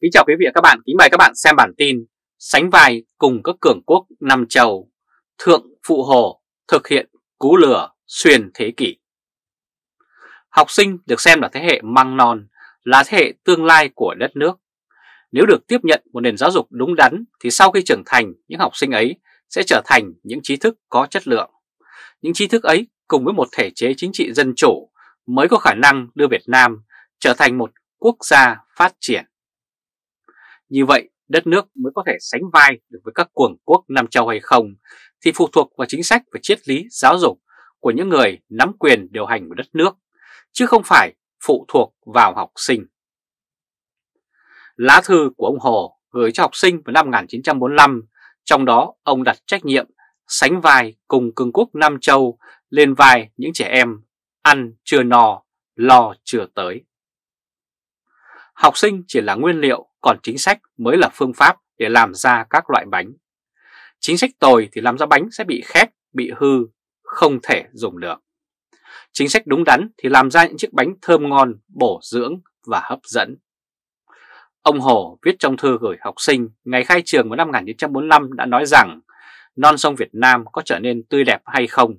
Kính chào quý vị và các bạn, kính mời các bạn xem bản tin Sánh vai cùng các cường quốc Nam Châu, Thượng Phụ Hồ thực hiện cú lừa xuyên thế kỷ. Học sinh được xem là thế hệ măng non, là thế hệ tương lai của đất nước. Nếu được tiếp nhận một nền giáo dục đúng đắn thì sau khi trưởng thành, những học sinh ấy sẽ trở thành những trí thức có chất lượng. Những trí thức ấy cùng với một thể chế chính trị dân chủ mới có khả năng đưa Việt Nam trở thành một quốc gia phát triển. Như vậy, đất nước mới có thể sánh vai được với các cường quốc Nam Châu hay không thì phụ thuộc vào chính sách và triết lý giáo dục của những người nắm quyền điều hành của đất nước, chứ không phải phụ thuộc vào học sinh. Lá thư của ông Hồ gửi cho học sinh vào năm 1945, trong đó ông đặt trách nhiệm sánh vai cùng cường quốc Nam Châu lên vai những trẻ em ăn chưa no, lo chưa tới. Học sinh chỉ là nguyên liệu, còn chính sách mới là phương pháp để làm ra các loại bánh. Chính sách tồi thì làm ra bánh sẽ bị khét, bị hư, không thể dùng được. Chính sách đúng đắn thì làm ra những chiếc bánh thơm ngon, bổ dưỡng và hấp dẫn. Ông Hồ viết trong thư gửi học sinh ngày khai trường vào năm 1945 đã nói rằng non sông Việt Nam có trở nên tươi đẹp hay không,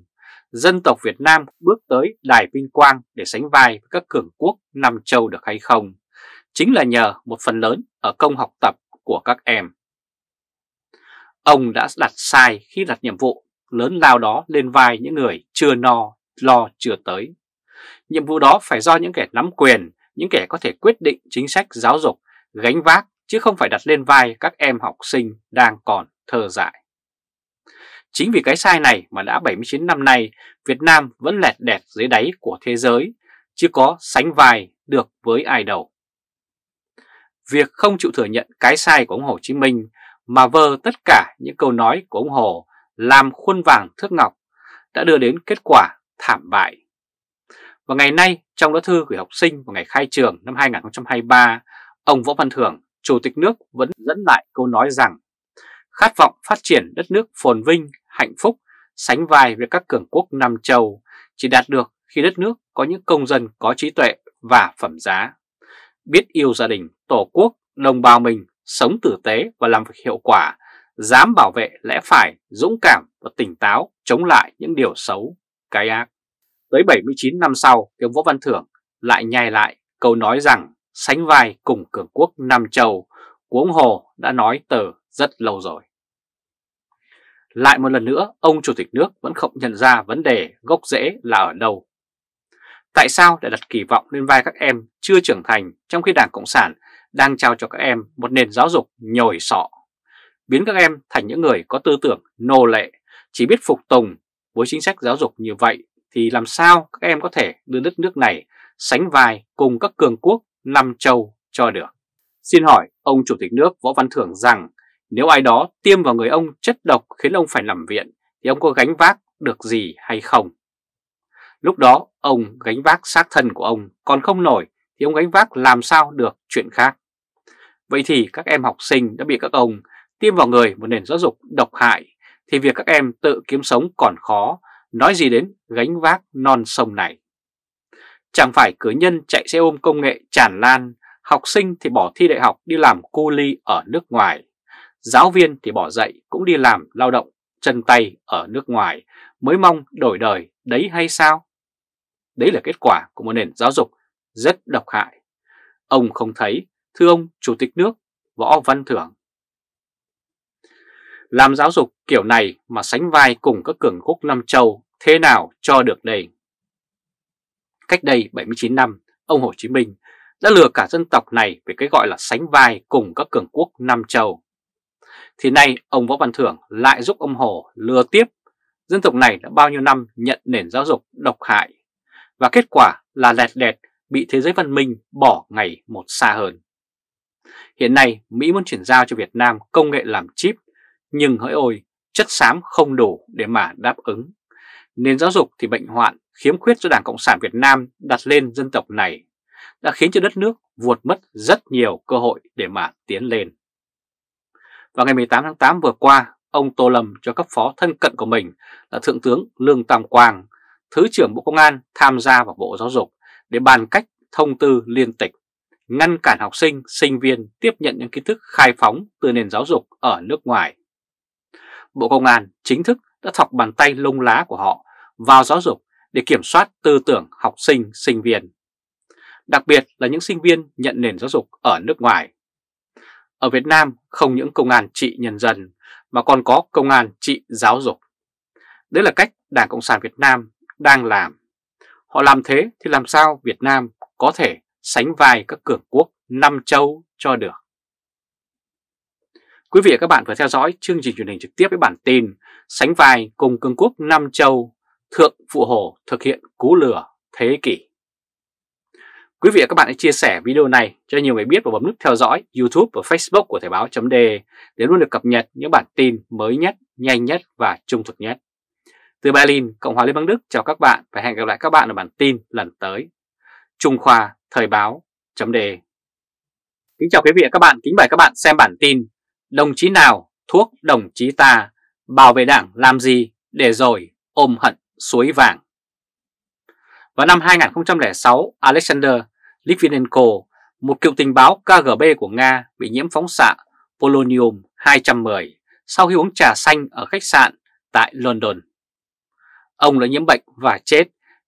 dân tộc Việt Nam bước tới đài vinh quang để sánh vai với các cường quốc Nam Châu được hay không, chính là nhờ một phần lớn ở công học tập của các em. Ông đã đặt sai khi đặt nhiệm vụ lớn lao đó lên vai những người chưa no, lo chưa tới. Nhiệm vụ đó phải do những kẻ nắm quyền, những kẻ có thể quyết định chính sách giáo dục gánh vác, chứ không phải đặt lên vai các em học sinh đang còn thơ dại. Chính vì cái sai này mà đã 79 năm nay, Việt Nam vẫn lẹt đẹt dưới đáy của thế giới, chứ có sánh vai được với ai đâu. Việc không chịu thừa nhận cái sai của ông Hồ Chí Minh mà vơ tất cả những câu nói của ông Hồ làm khuôn vàng thước ngọc đã đưa đến kết quả thảm bại. Và ngày nay, trong lá thư gửi học sinh vào ngày khai trường năm 2023, ông Võ Văn Thưởng, Chủ tịch nước vẫn dẫn lại câu nói rằng khát vọng phát triển đất nước phồn vinh, hạnh phúc, sánh vai với các cường quốc Nam Châu chỉ đạt được khi đất nước có những công dân có trí tuệ và phẩm giá, biết yêu gia đình, tổ quốc, đồng bào mình, sống tử tế và làm việc hiệu quả, dám bảo vệ lẽ phải, dũng cảm và tỉnh táo chống lại những điều xấu, cái ác. Tới 79 năm sau, ông Võ Văn Thưởng lại nhai lại câu nói rằng sánh vai cùng cường quốc Nam Châu của ông Hồ đã nói từ rất lâu rồi. Lại một lần nữa, ông Chủ tịch nước vẫn không nhận ra vấn đề gốc rễ là ở đâu. Tại sao lại đặt kỳ vọng lên vai các em chưa trưởng thành, trong khi Đảng Cộng sản đang trao cho các em một nền giáo dục nhồi sọ, biến các em thành những người có tư tưởng nô lệ, chỉ biết phục tùng? Với chính sách giáo dục như vậy thì làm sao các em có thể đưa đất nước này sánh vai cùng các cường quốc Nam Châu cho được? Xin hỏi ông Chủ tịch nước Võ Văn Thưởng rằng nếu ai đó tiêm vào người ông chất độc khiến ông phải nằm viện thì ông có gánh vác được gì hay không? Lúc đó ông gánh vác xác thân của ông còn không nổi thì ông gánh vác làm sao được chuyện khác? Vậy thì các em học sinh đã bị các ông tiêm vào người một nền giáo dục độc hại thì việc các em tự kiếm sống còn khó, nói gì đến gánh vác non sông này. Chẳng phải cử nhân chạy xe ôm công nghệ tràn lan, học sinh thì bỏ thi đại học đi làm cu ly ở nước ngoài, giáo viên thì bỏ dạy cũng đi làm lao động chân tay ở nước ngoài mới mong đổi đời đấy hay sao? Đấy là kết quả của một nền giáo dục rất độc hại. Ông không thấy, thưa ông Chủ tịch nước Võ Văn Thưởng. Làm giáo dục kiểu này mà sánh vai cùng các cường quốc Nam Châu thế nào cho được đây? Cách đây 79 năm, ông Hồ Chí Minh đã lừa cả dân tộc này về cái gọi là sánh vai cùng các cường quốc Nam Châu. Thì nay, ông Võ Văn Thưởng lại giúp ông Hồ lừa tiếp. Dân tộc này đã bao nhiêu năm nhận nền giáo dục độc hại, và kết quả là lẹt đẹt bị thế giới văn minh bỏ ngày một xa hơn. Hiện nay, Mỹ muốn chuyển giao cho Việt Nam công nghệ làm chip, nhưng hỡi ôi, chất xám không đủ để mà đáp ứng. Nền giáo dục thì bệnh hoạn, khiếm khuyết do Đảng Cộng sản Việt Nam đặt lên dân tộc này đã khiến cho đất nước vuột mất rất nhiều cơ hội để mà tiến lên. Vào ngày 18 tháng 8 vừa qua, ông Tô Lâm cho cấp phó thân cận của mình là Thượng tướng Lương Tam Quang, Thứ trưởng Bộ Công an tham gia vào Bộ Giáo dục để bàn cách thông tư liên tịch ngăn cản học sinh, sinh viên tiếp nhận những kiến thức khai phóng từ nền giáo dục ở nước ngoài. Bộ Công an chính thức đã thọc bàn tay lông lá của họ vào giáo dục để kiểm soát tư tưởng học sinh, sinh viên, đặc biệt là những sinh viên nhận nền giáo dục ở nước ngoài. Ở Việt Nam không những công an trị nhân dân mà còn có công an trị giáo dục. Đấy là cách Đảng Cộng sản Việt Nam đang làm. Họ làm thế thì làm sao Việt Nam có thể sánh vai các cường quốc năm châu cho được. Quý vị và các bạn vừa theo dõi chương trình truyền hình trực tiếp với bản tin Sánh vai cùng cường quốc năm châu, Thượng Phụ Hồ thực hiện cú lừa thế kỷ. Quý vị và các bạn hãy chia sẻ video này cho nhiều người biết và bấm nút theo dõi YouTube và Facebook của Thời báo.de để luôn được cập nhật những bản tin mới nhất, nhanh nhất và trung thực nhất. Từ Berlin, Cộng hòa Liên bang Đức chào các bạn và hẹn gặp lại các bạn ở bản tin lần tới. Trung Khoa, Thời báo.de. Kính chào quý vị và các bạn, kính mời các bạn xem bản tin Đồng chí nào thuốc đồng chí ta, bảo vệ Đảng làm gì để rồi ôm hận suối vàng. Vào năm 2006, Alexander Litvinenko, một cựu tình báo KGB của Nga bị nhiễm phóng xạ Polonium-210 sau khi uống trà xanh ở khách sạn tại London. Ông đã nhiễm bệnh và chết,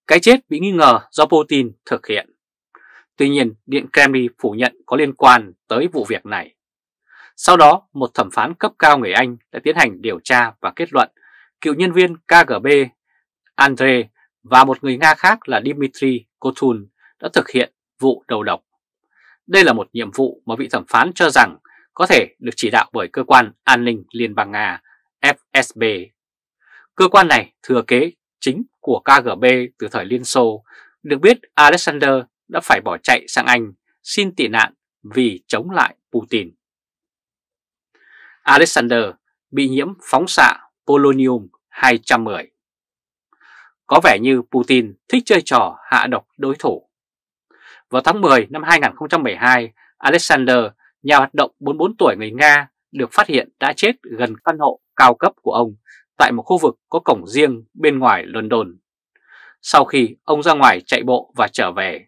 cái chết bị nghi ngờ do Putin thực hiện. Tuy nhiên, Điện Kremlin phủ nhận có liên quan tới vụ việc này. Sau đó, một thẩm phán cấp cao người Anh đã tiến hành điều tra và kết luận cựu nhân viên KGB Andre và một người Nga khác là Dmitry Kothun đã thực hiện vụ đầu độc. Đây là một nhiệm vụ mà vị thẩm phán cho rằng có thể được chỉ đạo bởi Cơ quan An ninh Liên bang Nga FSB. Cơ quan này thừa kế chính của KGB từ thời Liên Xô. Được biết Alexander đã phải bỏ chạy sang Anh xin tị nạn vì chống lại Putin. Alexander bị nhiễm phóng xạ Polonium-210. Có vẻ như Putin thích chơi trò hạ độc đối thủ. Vào tháng 10 năm 2012, Alexander, nhà hoạt động 44 tuổi người Nga, được phát hiện đã chết gần căn hộ cao cấp của ông tại một khu vực có cổng riêng bên ngoài London. Sau khi ông ra ngoài chạy bộ và trở về,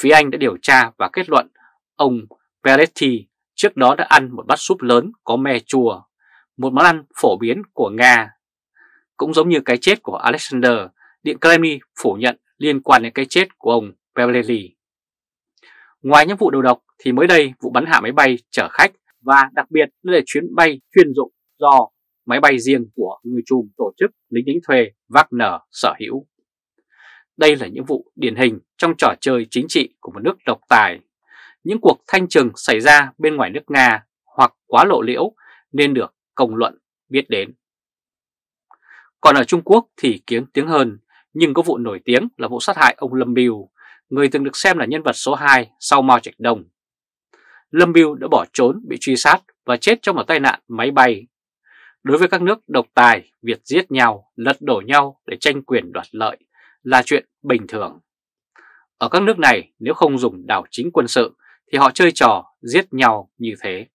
phía Anh đã điều tra và kết luận ông Beretti trước đó đã ăn một bát súp lớn có me chua, một món ăn phổ biến của Nga. Cũng giống như cái chết của Alexander, Điện Kremlin phủ nhận liên quan đến cái chết của ông Beretti. Ngoài những vụ đầu độc thì mới đây vụ bắn hạ máy bay chở khách và đặc biệt là chuyến bay chuyên dụng do máy bay riêng của người trùm tổ chức lính đánh thuê Wagner sở hữu. Đây là những vụ điển hình trong trò chơi chính trị của một nước độc tài. Những cuộc thanh trừng xảy ra bên ngoài nước Nga hoặc quá lộ liễu nên được công luận biết đến. Còn ở Trung Quốc thì kiếm tiếng hơn, nhưng có vụ nổi tiếng là vụ sát hại ông Lâm Bưu, người từng được xem là nhân vật số 2 sau Mao Trạch Đông. Lâm Bưu đã bỏ trốn, bị truy sát và chết trong một tai nạn máy bay. Đối với các nước độc tài, việc giết nhau, lật đổ nhau để tranh quyền đoạt lợi là chuyện bình thường. Ở các nước này, nếu không dùng đảo chính quân sự thì họ chơi trò giết nhau như thế.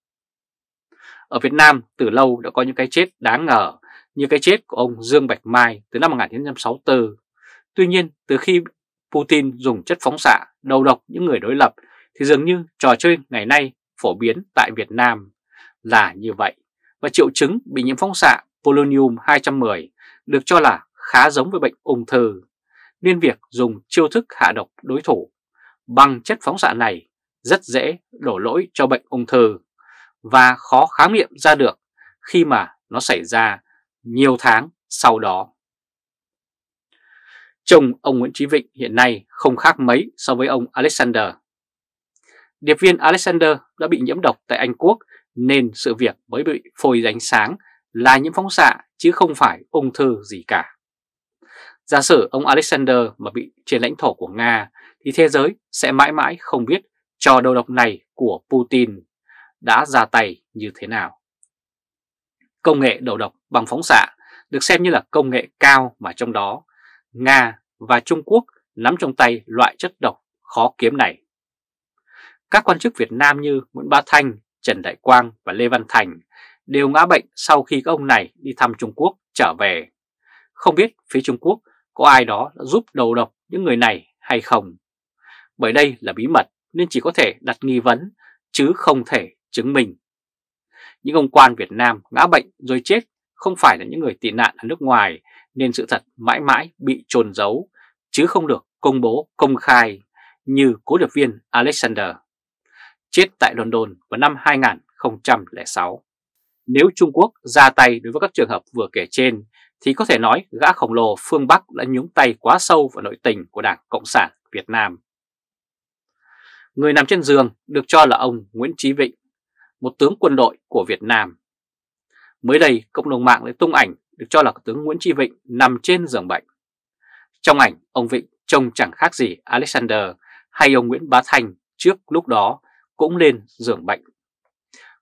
Ở Việt Nam, từ lâu đã có những cái chết đáng ngờ, như cái chết của ông Dương Bạch Mai từ năm 1964. Tuy nhiên, từ khi Putin dùng chất phóng xạ đầu độc những người đối lập thì dường như trò chơi ngày nay phổ biến tại Việt Nam là như vậy. Và triệu chứng bị nhiễm phóng xạ Polonium-210 được cho là khá giống với bệnh ung thư, nên việc dùng chiêu thức hạ độc đối thủ bằng chất phóng xạ này rất dễ đổ lỗi cho bệnh ung thư và khó khám nghiệm ra được khi mà nó xảy ra nhiều tháng sau đó. Chồng ông Nguyễn Chí Vịnh hiện nay không khác mấy so với ông Alexander. Điệp viên Alexander đã bị nhiễm độc tại Anh Quốc nên sự việc mới bị phơi ánh sáng là nhiễm phóng xạ chứ không phải ung thư gì cả. Giả sử ông Alexander mà bị trên lãnh thổ của Nga thì thế giới sẽ mãi mãi không biết trò đầu độc này của Putin đã ra tay như thế nào. Công nghệ đầu độc bằng phóng xạ được xem như là công nghệ cao mà trong đó Nga và Trung Quốc nắm trong tay loại chất độc khó kiếm này. Các quan chức Việt Nam như Nguyễn Bá Thanh, Trần Đại Quang và Lê Văn Thành đều ngã bệnh sau khi các ông này đi thăm Trung Quốc trở về. Không biết phía Trung Quốc có ai đó đã giúp đầu độc những người này hay không. Bởi đây là bí mật nên chỉ có thể đặt nghi vấn chứ không thể chứng minh. Những ông quan Việt Nam ngã bệnh rồi chết không phải là những người tị nạn ở nước ngoài, nên sự thật mãi mãi bị chôn giấu chứ không được công bố công khai như cố điệp viên Alexander, chết tại London vào năm 2006. Nếu Trung Quốc ra tay đối với các trường hợp vừa kể trên thì có thể nói gã khổng lồ phương Bắc đã nhúng tay quá sâu vào nội tình của Đảng Cộng sản Việt Nam. Người nằm trên giường được cho là ông Nguyễn Chí Vịnh, một tướng quân đội của Việt Nam. Mới đây, cộng đồng mạng lại tung ảnh được cho là tướng Nguyễn Chí Vịnh nằm trên giường bệnh. Trong ảnh, ông Vịnh trông chẳng khác gì Alexander hay ông Nguyễn Bá Thanh trước lúc đó cũng lên giường bệnh.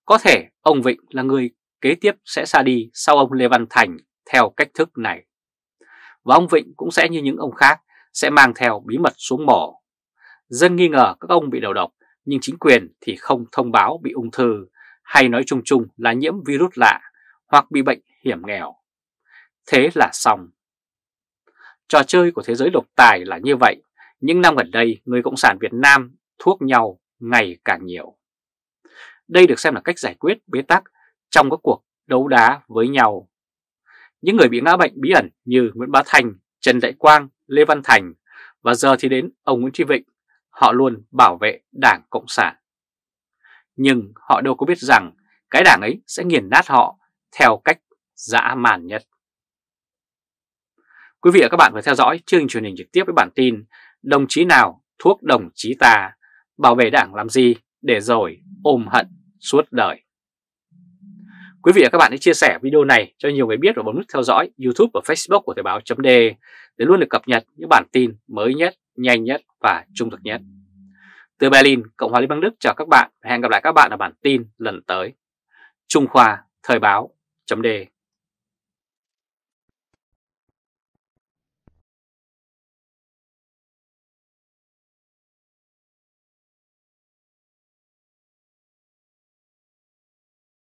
Có thể ông Vịnh là người kế tiếp sẽ ra đi sau ông Lê Văn Thành theo cách thức này. Và ông Vịnh cũng sẽ như những ông khác, sẽ mang theo bí mật xuống mỏ. Dân nghi ngờ các ông bị đầu độc, nhưng chính quyền thì không thông báo bị ung thư, hay nói chung chung là nhiễm virus lạ hoặc bị bệnh hiểm nghèo. Thế là xong. Trò chơi của thế giới độc tài là như vậy. Những năm gần đây, người Cộng sản Việt Nam thuốc nhau ngày càng nhiều. Đây được xem là cách giải quyết bế tắc trong các cuộc đấu đá với nhau. Những người bị ngã bệnh bí ẩn như Nguyễn Bá Thanh, Trần Đại Quang, Lê Văn Thành và giờ thì đến ông Nguyễn Chí Vịnh, họ luôn bảo vệ Đảng Cộng sản. Nhưng họ đâu có biết rằng cái đảng ấy sẽ nghiền nát họ theo cách dã man nhất. Quý vị và các bạn vừa theo dõi chương trình truyền hình trực tiếp với bản tin Đồng chí nào thuốc đồng chí ta, bảo vệ đảng làm gì để rồi ôm hận suốt đời. Quý vị và các bạn hãy chia sẻ video này cho nhiều người biết và bấm nút theo dõi YouTube và Facebook của Thời báo.de để luôn được cập nhật những bản tin mới nhất, nhanh nhất và trung thực nhất. Từ Berlin, Cộng hòa Liên bang Đức chào các bạn và hẹn gặp lại các bạn ở bản tin lần tới. Trung Khoa, Thời báo.de